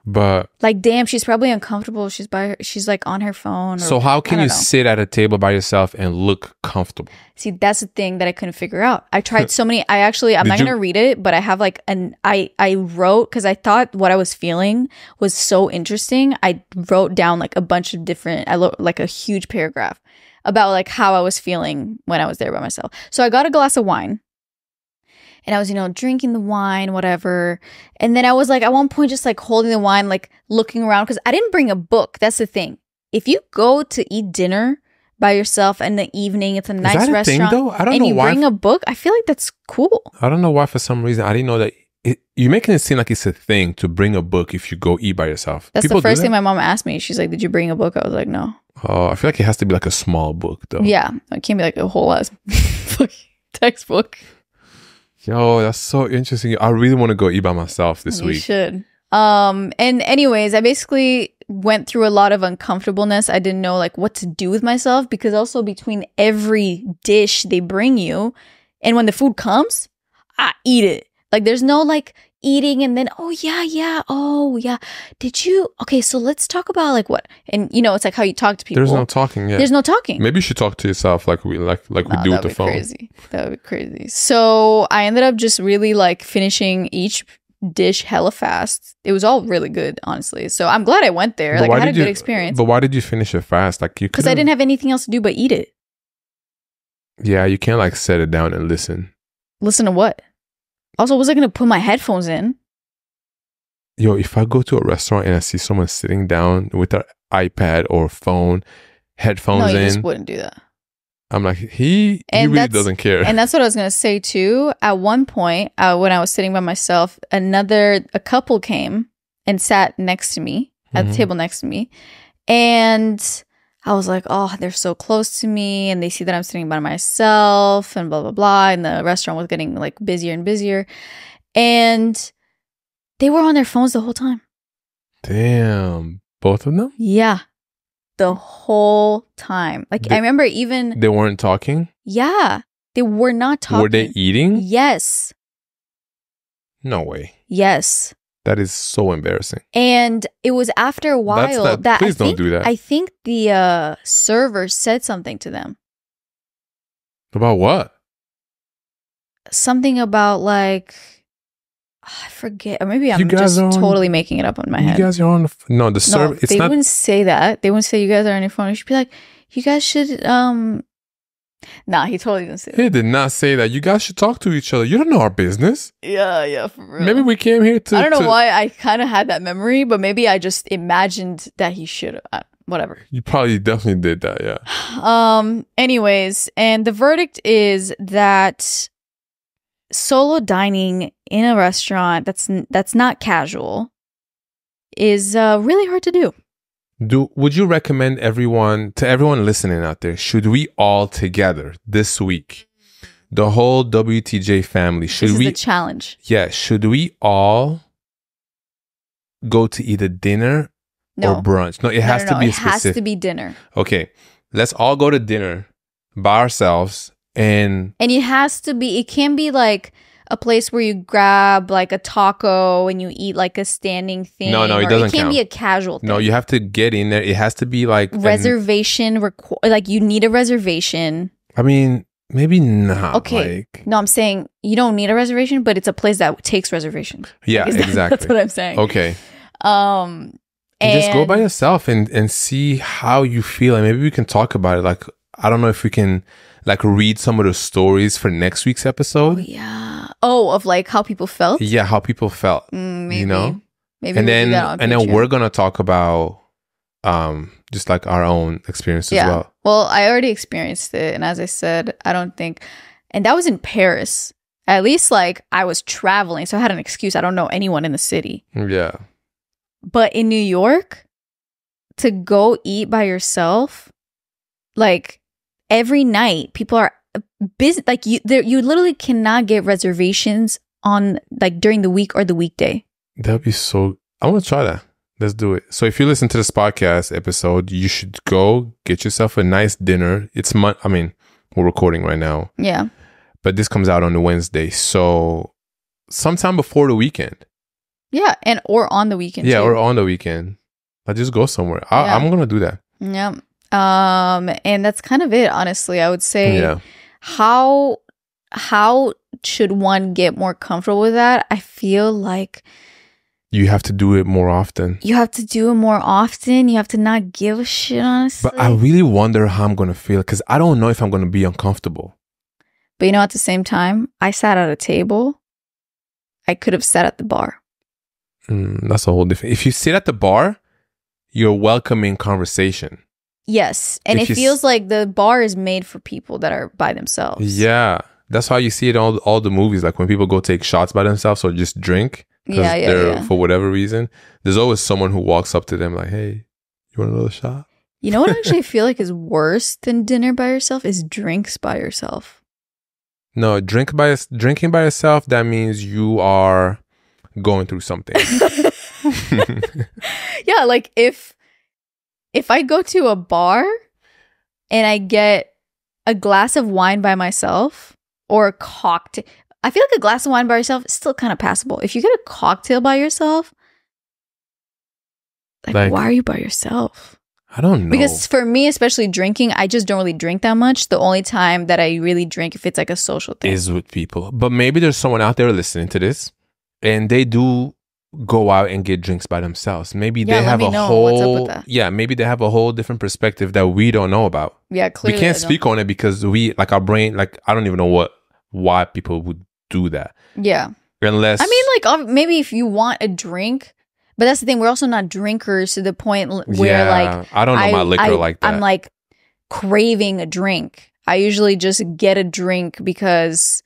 but like, damn, she's probably uncomfortable. She's by her, she's like on her phone. Or, so how can you know. sit at a table by yourself and look comfortable? See, that's the thing that I couldn't figure out. I tried so many. I actually, I'm Did not going to read it, but I have like an, I, I wrote, cause I thought what I was feeling was so interesting. I wrote down like a bunch of different, I wrote like a huge paragraph about like how I was feeling when I was there by myself. So I got a glass of wine. And I was, you know, drinking the wine, whatever. And then I was like, at one point, just like holding the wine, like looking around. Because I didn't bring a book. That's the thing. If you go to eat dinner by yourself in the evening, it's a nice Is that a restaurant. Thing, though? I don't and know you why bring a book, I feel like that's cool. I don't know why, for some reason, I didn't know that. It, you're making it seem like it's a thing to bring a book if you go eat by yourself. That's People the first that? thing my mom asked me. She's like, did you bring a book? I was like, no. Oh, I feel like it has to be like a small book, though. Yeah. It can't be like a whole ass fucking textbook. Yo, that's so interesting. I really want to go eat by myself this you week. You should. Um, and anyways, I basically went through a lot of uncomfortableness. I didn't know like what to do with myself because also between every dish they bring you and when the food comes, I eat it. Like there's no like eating and then, oh yeah, yeah, oh yeah. Did you? Okay, so let's talk about like what? And you know, it's like how you talk to people. There's no talking. Yeah. There's no talking. Maybe you should talk to yourself like we like like no, we do with the phone. That would be crazy. That would be crazy. So I ended up just really like finishing each dish hella fast. It was all really good, honestly. So I'm glad I went there. But like I had a good you, experience. But why did you finish it fast? Like you? Because I didn't have anything else to do but eat it. Yeah, you can't like set it down and listen. Listen to what? Also, was I going to put my headphones in? yo, if I go to a restaurant and I see someone sitting down with their iPad or phone, headphones no, you in. I just wouldn't do that. I'm like, he, he really doesn't care. And that's what I was going to say too. At one point, uh, when I was sitting by myself, another, a couple came and sat next to me, at mm-hmm. the table next to me. And I was like, oh, they're so close to me. And they see that I'm sitting by myself and blah, blah, blah. And the restaurant was getting like busier and busier. And they were on their phones the whole time. Damn. Both of them? Yeah. The whole time. Like, they, I remember even... They weren't talking? Yeah. They were not talking. Were they eating? Yes. No way. Yes. That is so embarrassing. And it was after a while that, that... Please I don't think, do that. I think the uh, server said something to them. About what? Something about, like... I forget. Or maybe I'm just on, totally making it up on my head. You guys are on the no. The server. No, it's they not wouldn't say that. They wouldn't say you guys are on your phone. You should be like, you guys should. Um, nah, he totally didn't say that. He did not say that. You guys should talk to each other. You don't know our business. Yeah, yeah, for real. Maybe we came here to. I don't know to, why I kind of had that memory, but maybe I just imagined that he should. Uh, whatever. You probably definitely did that. Yeah. Um. Anyways, and the verdict is that solo dining in a restaurant that's that's not casual is uh, really hard to do. Do would you recommend everyone to everyone listening out there? Should we all together this week, the whole W T J family? Should this we is the challenge? Yeah, should we all go to either dinner no. or brunch? No, it has no, no, to no. be it specific. It has to be dinner. Okay, let's all go to dinner by ourselves. And and it has to be, it can be like a place where you grab like a taco and you eat like a standing thing. No, no, it doesn't count. It can't be a casual thing. No, you have to get in there. It has to be like... Reservation, requ like you need a reservation. I mean, maybe not. Okay. Like, no, I'm saying you don't need a reservation, but it's a place that takes reservations. Yeah, like, exactly. That, that's what I'm saying. Okay. Um, and just go by yourself and, and see how you feel. And maybe we can talk about it. Like, I don't know if we can... Like read some of the stories for next week's episode. Oh, yeah. Oh, of like how people felt. Yeah, how people felt. Mm, maybe. You know. Maybe. And then, and then we're gonna talk about, um, just like our own experience yeah. as well. Well, I already experienced it, and as I said, I don't think, and that was in Paris. At least like I was traveling, so I had an excuse. I don't know anyone in the city. Yeah. But in New York, to go eat by yourself, like. Every night, people are busy. Like you, there, you literally cannot get reservations on like during the week or the weekday. That'd be so. I want to try that. Let's do it. So, if you listen to this podcast episode, you should go get yourself a nice dinner. It's my. I mean, we're recording right now. Yeah. But this comes out on the Wednesday, so sometime before the weekend. Yeah, and or on the weekend. Yeah, too. Or on the weekend. I just go somewhere. I, yeah. I'm gonna do that. Yeah. Um, and that's kind of it, honestly. I would say yeah. how how should one get more comfortable with that? I feel like you have to do it more often. You have to do it more often. You have to not give a shit, honestly. But I really wonder how I'm gonna feel because I don't know if I'm gonna be uncomfortable. But you know, at the same time, I sat at a table. I could have sat at the bar. Mm, that's a whole different. If you sit at the bar, you're welcoming conversation. Yes, and if it feels like the bar is made for people that are by themselves. Yeah, that's how you see it in all, all the movies. Like when people go take shots by themselves or just drink, yeah, yeah, yeah. for whatever reason, there's always someone who walks up to them like, hey, you want another shot? You know what I actually feel like is worse than dinner by yourself is drinks by yourself. No, drink by drinking by yourself, that means you are going through something. Yeah, like if... If I go to a bar and I get a glass of wine by myself or a cocktail, I feel like a glass of wine by yourself is still kind of passable. If you get a cocktail by yourself, like, like why are you by yourself? I don't know. Because for me, especially drinking, I just don't really drink that much. The only time that I really drink, if it's like a social thing, is with people. But maybe there's someone out there listening to this and they do go out and get drinks by themselves. Maybe yeah, they have a whole yeah maybe they have a whole different perspective that we don't know about. Yeah, clearly we can't speak on it because we like our brain like I don't even know what why people would do that. Yeah, unless I mean like maybe if you want a drink But that's the thing. We're also not drinkers to the point where yeah, like I don't know I, my liquor I, like that. I'm like craving a drink. I usually just get a drink because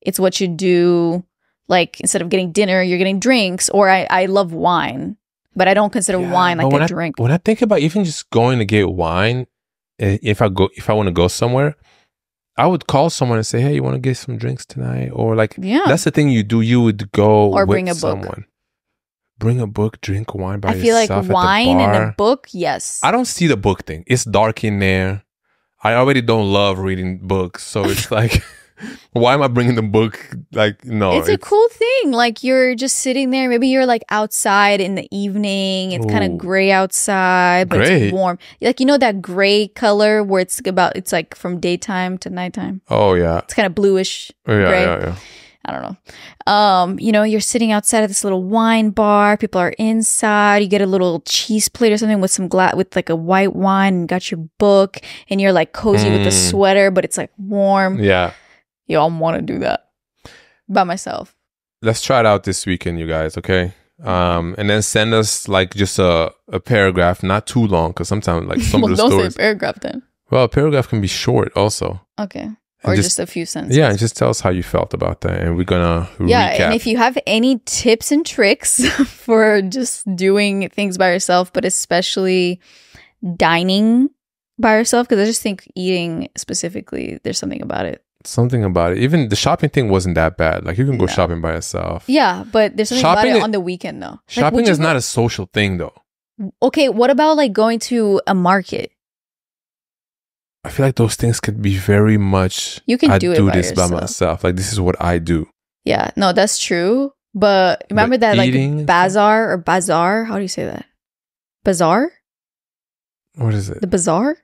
it's what you do. Like instead of getting dinner, you're getting drinks. Or I, I love wine, but I don't consider yeah, wine like a I, drink. When I think about even just going to get wine, if I go, if I want to go somewhere, I would call someone and say, "Hey, you want to get some drinks tonight?" Or like, yeah. that's the thing you do. You would go or with bring a someone. Book. Bring a book, drink wine by yourself. I feel like wine and a book, yes. I don't see the book thing. It's dark in there. I already don't love reading books, so it's like, why am I bringing the book? Like, no, it's, it's a cool thing. Like you're just sitting there. Maybe you're like outside in the evening. It's kind of gray outside, but gray. It's warm. Like you know that gray color where it's about. It's like from daytime to nighttime. Oh yeah, it's kind of bluish. Oh, yeah, gray. yeah, yeah. I don't know. Um, you know, you're sitting outside of this little wine bar. People are inside. You get a little cheese plate or something with some glass, with like a white wine, and got your book, and you're like cozy mm. with a sweater, but it's like warm. Yeah. Y'all want to do that by myself. Let's try it out this weekend, you guys. Okay. Um, and then send us like just a, a paragraph, not too long, because sometimes like some well, of the don't stories. Don't say a paragraph then. Well, a paragraph can be short also. Okay. Or just, just a few sentences. Yeah, and just tell us how you felt about that. And we're going to Yeah, recap. And if you have any tips and tricks for just doing things by yourself, but especially dining by yourself, because I just think eating specifically, there's something about it. Something about it. Even the shopping thing wasn't that bad. Like, you can go no. shopping by yourself. Yeah, but there's something shopping about it on the weekend, though. Shopping like, is not a social thing, though. Okay, what about, like, going to a market? I feel like those things could be very much. You can do, I do it by this yourself. by myself. Like this is what I do. Yeah, no, that's true. But remember but that like bazaar or bazaar? How do you say that? Bazaar? What is it? The bazaar?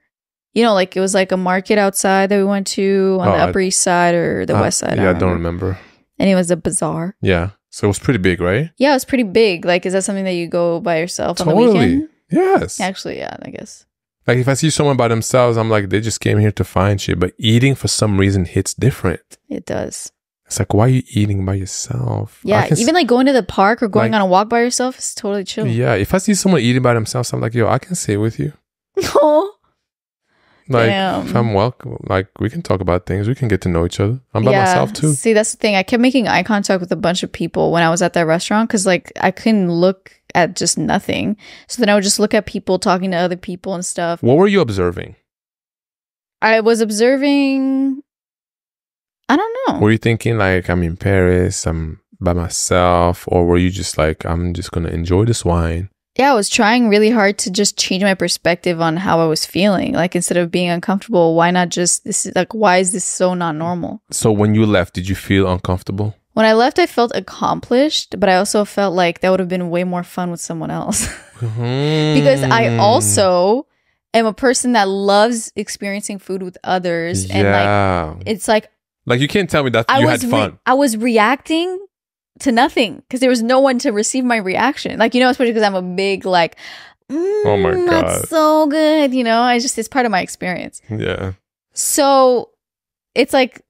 You know, like it was like a market outside that we went to on oh, the Upper I, East Side or the uh, West Side. Yeah, I, I don't remember. And it was a bazaar. Yeah, so it was pretty big, right? Yeah, it was pretty big. Like, is that something that you go by yourself totally. on the weekend? Yes. Actually, yeah, I guess. Like, if I see someone by themselves, I'm like, they just came here to find shit. But eating, for some reason, hits different. It does. It's like, why are you eating by yourself? Yeah, even like going to the park or going like, on a walk by yourself is totally chill. Yeah, if I see someone eating by themselves, I'm like, yo, I can sit with you. Oh. Like, damn. If I'm welcome, like, we can talk about things. We can get to know each other. I'm by yeah. myself, too. See, that's the thing. I kept making eye contact with a bunch of people when I was at that restaurant because, like, I couldn't look at just nothing. So then I would just look at people talking to other people and stuff. What were you observing? I was observing, I don't know. Were you thinking like, I'm in Paris, I'm by myself? Or were you just like, I'm just going to enjoy this wine? Yeah, I was trying really hard to just change my perspective on how I was feeling. Like instead of being uncomfortable, why not just, this is like, why is this so not normal? So when you left, did you feel uncomfortable? When I left, I felt accomplished, but I also felt like that would have been way more fun with someone else. Mm-hmm. Because I also am a person that loves experiencing food with others. Yeah. And like, it's like... Like, you can't tell me that I you had fun. I was reacting to nothing because there was no one to receive my reaction. Like, you know, especially because I'm a big like, mm, oh my God, that's so good. You know, I just, it's part of my experience. Yeah. So it's like...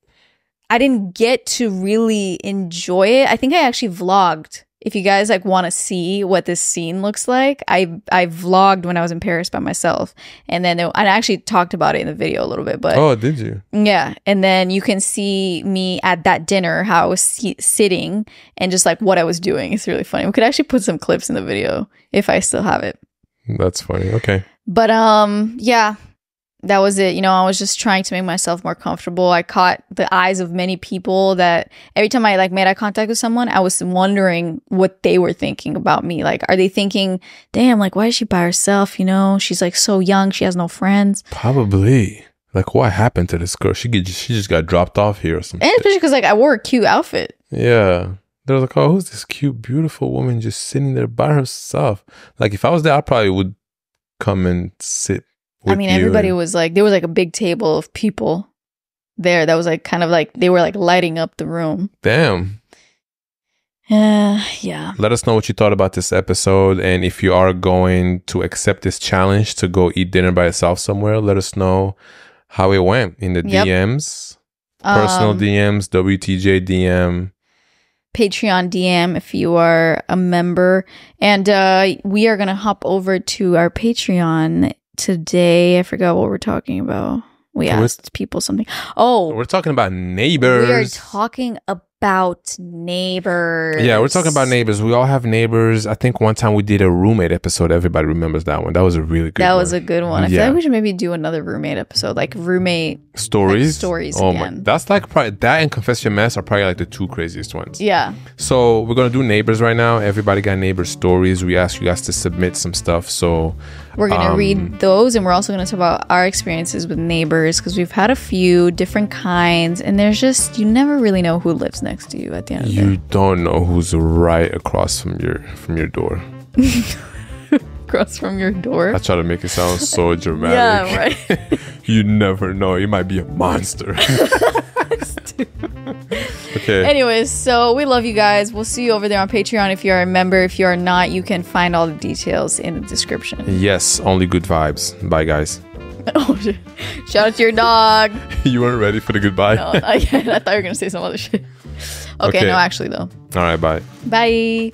I didn't get to really enjoy it. I think I actually vlogged. If you guys like want to see what this scene looks like, I I vlogged when I was in Paris by myself, and then it, I actually talked about it in the video a little bit. But oh, did you? Yeah, and then you can see me at that dinner, how I was si sitting, and just like what I was doing. It's really funny. We could actually put some clips in the video if I still have it. That's funny. Okay. But um, yeah. That was it. You know, I was just trying to make myself more comfortable. I caught the eyes of many people that every time I like made eye contact with someone, I was wondering what they were thinking about me. Like, are they thinking, damn, like, why is she by herself? You know, she's like so young. She has no friends. Probably. Like, what happened to this girl? She get, she just got dropped off here or something. And especially because like I wore a cute outfit. Yeah. They're like, oh, who's this cute, beautiful woman just sitting there by herself? Like, if I was there, I probably would come and sit. I mean, everybody and... was like, there was like a big table of people there that was like kind of like, they were like lighting up the room. Damn. Uh, yeah. Let us know what you thought about this episode. And if you are going to accept this challenge to go eat dinner by yourself somewhere, let us know how it went in the yep. D Ms, personal um, D Ms, W T J D M. Patreon D M if you are a member. And uh, we are going to hop over to our Patreon today. I forgot what we're talking about. We so asked people something. Oh. We're talking about neighbors. We are talking about neighbors. Yeah, we're talking about neighbors. We all have neighbors. I think one time we did a roommate episode. Everybody remembers that one. That was a really good that one. That was a good one. I yeah. feel like we should maybe do another roommate episode. Like roommate stories. Like stories oh again. My, that's like probably, that and Confess Your Mess are probably like the two craziest ones. Yeah. So we're going to do neighbors right now. Everybody got neighbor stories. We asked you guys to submit some stuff. So we're going to um, read those, and we're also going to talk about our experiences with neighbors, because we've had a few different kinds, and there's just, you never really know who lives next to you at the end of the day. You don't know who's right across from your from your door. Across from your door? I try to make it sound so dramatic. Yeah, right. You never know. You might be a monster. Okay. Anyways, so we love you guys. We'll see you over there on Patreon if you're a member. If you're not, you can find all the details in the description. Yes, only good vibes. Bye, guys. Oh, shit. Shout out to your dog. You weren't ready for the goodbye. No, I, I thought you were going to say some other shit. Okay, okay, no, actually, though. All right, bye. Bye.